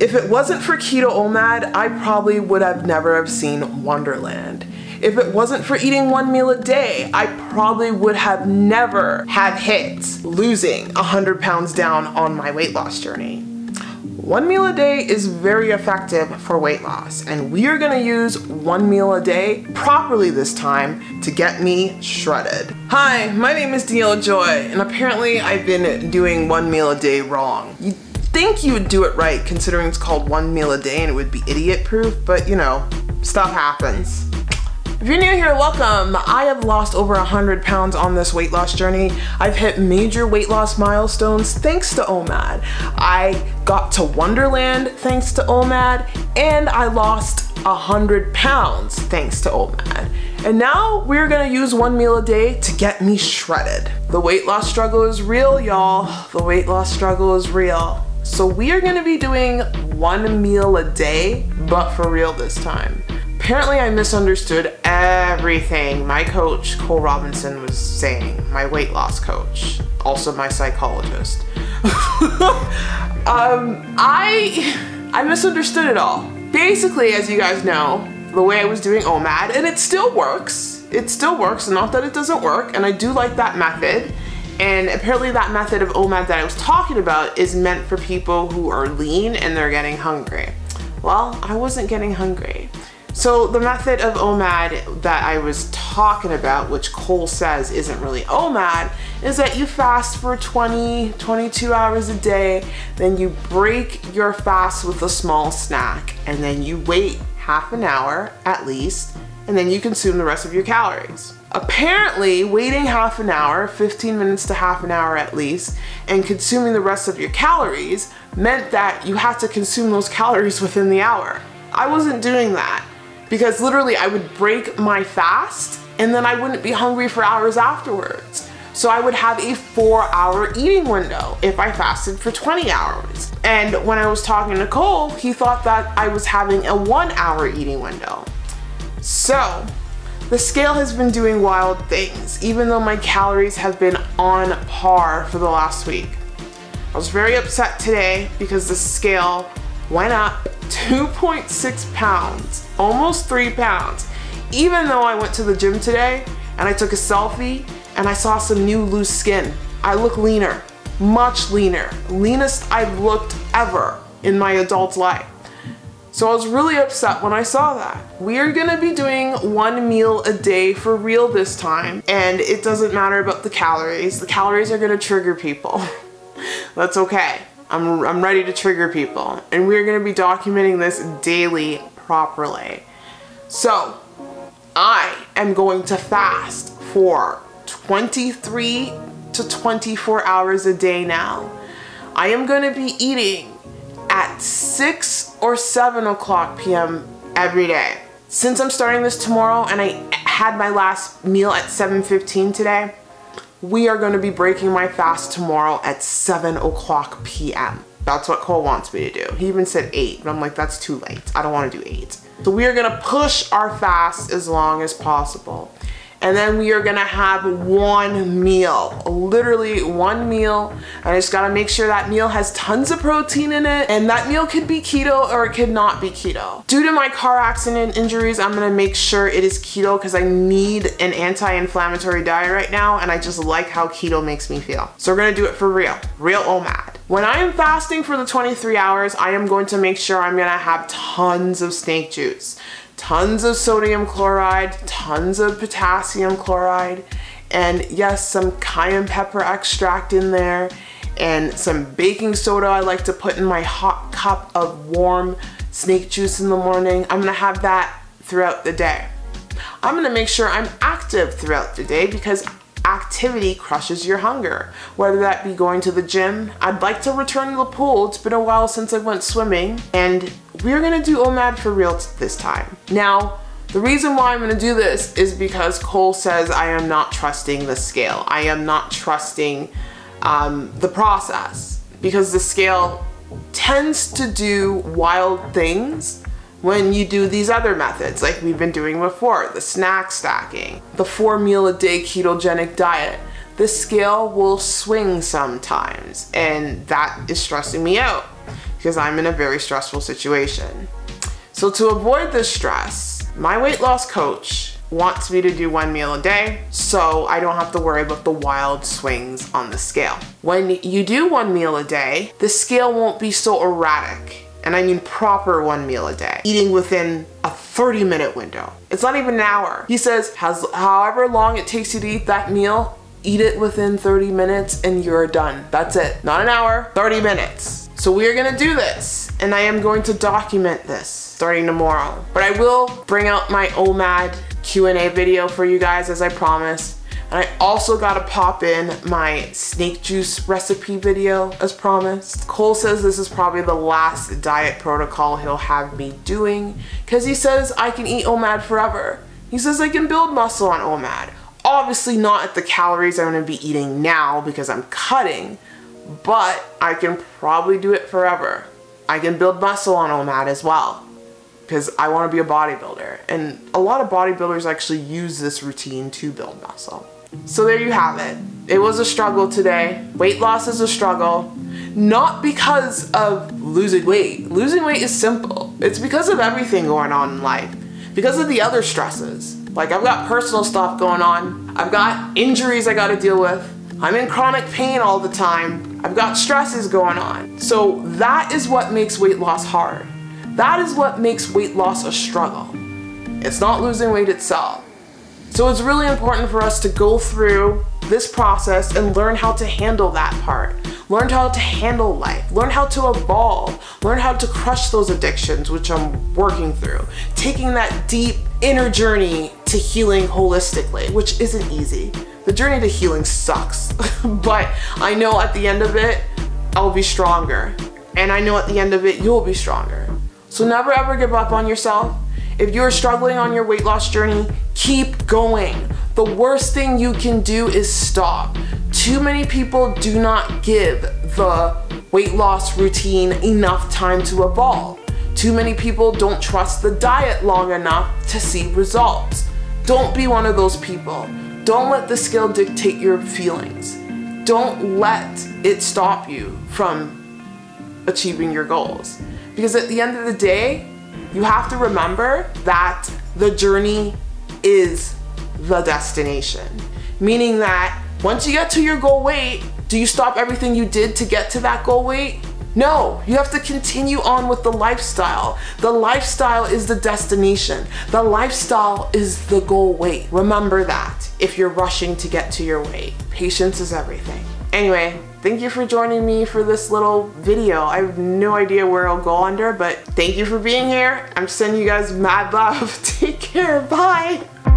If it wasn't for Keto OMAD, I probably would have never have seen Wonderland. If it wasn't for eating one meal a day, I probably would have never had hits losing 100 pounds down on my weight loss journey. One meal a day is very effective for weight loss, and we are gonna use one meal a day properly this time to get me shredded. Hi, my name is Daniella Joy, and apparently I've been doing one meal a day wrong. You'd think you would do it right considering it's called one meal a day and it would be idiot proof, but you know, stuff happens. If you're new here, welcome. I have lost over 100 pounds on this weight loss journey. I've hit major weight loss milestones thanks to OMAD. I got to Wonderland thanks to OMAD, and I lost 100 pounds thanks to OMAD. And now we're gonna use one meal a day to get me shredded. The weight loss struggle is real, y'all. The weight loss struggle is real. So we are gonna be doing one meal a day, but for real this time. Apparently I misunderstood everything my coach, Cole Robinson, was saying, my weight loss coach, also my psychologist. I misunderstood it all. Basically, as you guys know, the way I was doing OMAD, and it still works, not that it doesn't work, and I do like that method. And apparently that method of OMAD that I was talking about is meant for people who are lean and they're getting hungry. Well, I wasn't getting hungry. So the method of OMAD that I was talking about, which Cole says isn't really OMAD, is that you fast for 20, 22 hours a day, then you break your fast with a small snack, and then you wait half an hour at least, and then you consume the rest of your calories. Apparently, waiting half an hour, 15 minutes to half an hour at least, and consuming the rest of your calories meant that you had to consume those calories within the hour. I wasn't doing that, because literally I would break my fast and then I wouldn't be hungry for hours afterwards. So I would have a 4-hour eating window if I fasted for 20 hours. And when I was talking to Cole, he thought that I was having a 1-hour eating window. So the scale has been doing wild things, even though my calories have been on par for the last week. I was very upset today because the scale went up 2.6 pounds, almost 3 pounds, even though I went to the gym today and I took a selfie and I saw some new loose skin. I look leaner, much leaner, leanest I've looked ever in my adult life. So I was really upset when I saw that. We are gonna be doing one meal a day for real this time, and it doesn't matter about the calories. The calories are gonna trigger people. That's okay. I'm ready to trigger people, and we're gonna be documenting this daily properly. So I am going to fast for 23 to 24 hours a day now. I am gonna be eating at 6 or 7 o'clock p.m. every day. Since I'm starting this tomorrow and I had my last meal at 7:15 today, we are gonna be breaking my fast tomorrow at 7 o'clock p.m. That's what Cole wants me to do. He even said 8, but I'm like, that's too late. I don't wanna do 8. So we are gonna push our fast as long as possible. And then we are gonna have one meal, literally one meal. And I just gotta make sure that meal has tons of protein in it, and that meal could be keto or it could not be keto. Due to my car accident injuries, I'm gonna make sure it is keto because I need an anti-inflammatory diet right now, and I just like how keto makes me feel. So we're gonna do it for real, real OMAD. When I am fasting for the 23 hours, I am going to make sure I'm gonna have tons of snake juice, tons of sodium chloride, tons of potassium chloride, and yes, some cayenne pepper extract in there, and some baking soda I like to put in my hot cup of warm snake juice in the morning. I'm gonna have that throughout the day. I'm gonna make sure I'm active throughout the day because activity crushes your hunger, whether that be going to the gym. I'd like to return to the pool. It's been a while since I went swimming, and we're gonna do OMAD for real this time. Now, the reason why I'm gonna do this is because Cole says I am not trusting the scale. I am not trusting the process, because the scale tends to do wild things when you do these other methods like we've been doing before, the snack stacking, the 4-meal-a-day ketogenic diet. The scale will swing sometimes, and that is stressing me out. because I'm in a very stressful situation. So to avoid this stress, my weight loss coach wants me to do one meal a day so I don't have to worry about the wild swings on the scale. When you do one meal a day, the scale won't be so erratic, and I mean proper one meal a day, eating within a 30-minute window. It's not even an hour. He says, however long it takes you to eat that meal, eat it within 30 minutes and you're done. That's it. Not an hour, 30 minutes. So we are gonna do this, and I am going to document this starting tomorrow. But I will bring out my OMAD Q&A video for you guys as I promised. And I also gotta pop in my snake juice recipe video as promised. Cole says this is probably the last diet protocol he'll have me doing because he says I can eat OMAD forever. He says I can build muscle on OMAD. Obviously not at the calories I'm gonna be eating now because I'm cutting, but I can probably do it forever. I can build muscle on OMAD as well because I wanna be a bodybuilder, and a lot of bodybuilders actually use this routine to build muscle. So there you have it. It was a struggle today. Weight loss is a struggle, not because of losing weight. Losing weight is simple. It's because of everything going on in life, because of the other stresses. Like, I've got personal stuff going on. I've got injuries I gotta deal with. I'm in chronic pain all the time. I've got stresses going on. So that is what makes weight loss hard. That is what makes weight loss a struggle. It's not losing weight itself. So it's really important for us to go through this process and learn how to handle that part. Learn how to handle life, learn how to evolve, learn how to crush those addictions, which I'm working through. Taking that deep inner journey to healing holistically, which isn't easy. The journey to healing sucks, but I know at the end of it, I'll be stronger. And I know at the end of it, you'll be stronger. So never ever give up on yourself. If you're struggling on your weight loss journey, keep going. The worst thing you can do is stop. Too many people do not give the weight loss routine enough time to evolve. Too many people don't trust the diet long enough to see results. Don't be one of those people. Don't let the scale dictate your feelings. Don't let it stop you from achieving your goals. Because at the end of the day, you have to remember that the journey is the destination. Meaning that once you get to your goal weight, do you stop everything you did to get to that goal weight? No, you have to continue on with the lifestyle. The lifestyle is the destination. The lifestyle is the goal weight. Remember that if you're rushing to get to your weight. Patience is everything. Anyway, thank you for joining me for this little video. I have no idea where it'll go under, but thank you for being here. I'm sending you guys mad love. Take care, bye.